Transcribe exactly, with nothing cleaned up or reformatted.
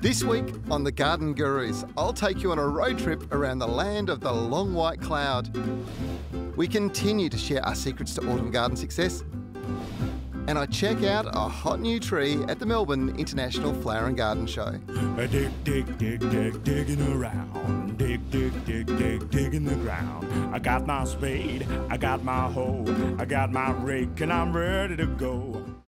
This week on The Garden Gurus, I'll take you on a road trip around the land of the long white cloud. We continue to share our secrets to autumn garden success, and I check out a hot new tree at the Melbourne International Flower and Garden Show. Dig, dig, dig, dig, digging around. Dig, dig, dig, dig, digging the ground. I got my spade, I got my hoe, I got my rake, and I'm ready to go.